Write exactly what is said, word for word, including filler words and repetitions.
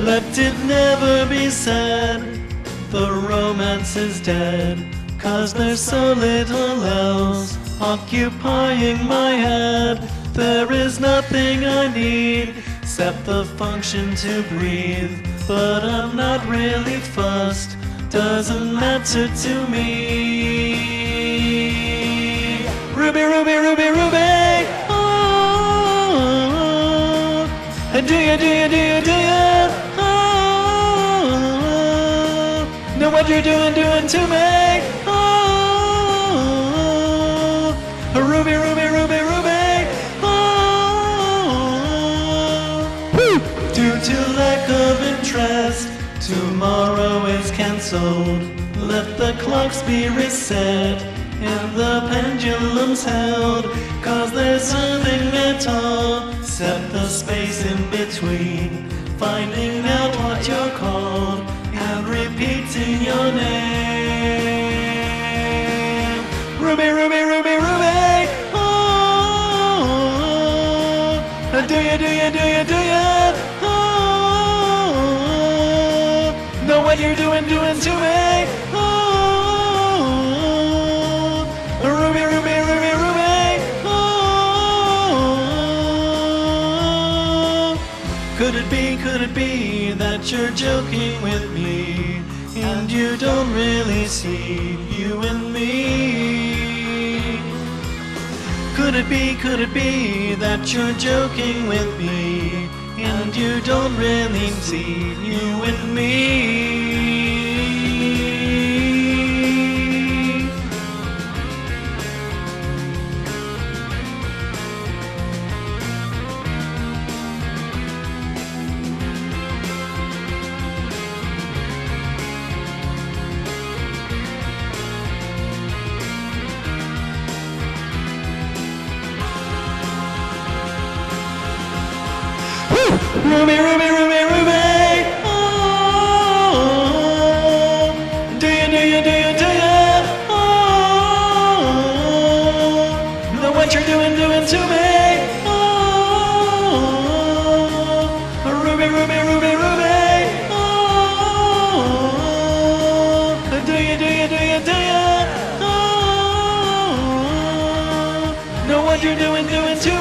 Left it never be sad, the romance is dead, cause there's so little else occupying my head. There is nothing I need except the function to breathe, but I'm not really fussed, doesn't matter to me. Ruby, Ruby, Ruby, Ruby, oh, and do you, do you, do you, do you, oh, know what you're doing, doing to me, oh, Ruby, Ruby, Ruby, Ruby, oh, due to lack of interest, tomorrow is cancelled. Let the clocks be reset and the pendulums held, cause there's nothing at all except the space in between, finding out what you're called and repeating your name. Ruby, Ruby, Ruby, Ruby, oh, do you, do you, do you, do you, know what you're doing, doing to me, oh, Ruby, Ruby, Ruby, Ruby, oh. Could it be, could it be that you're joking with me, and you don't really see you and me? Could it be, could it be that you're joking with me, and you don't really see you and me? Ruby, Ruby, Ruby, Ruby, oh, do you, do you, do you, do you, oh, know what you're doing, doing to me, oh, Ruby, Ruby, Ruby, Ruby, oh, do you, do you, do you, do you, oh, know what you're doing, doing to me.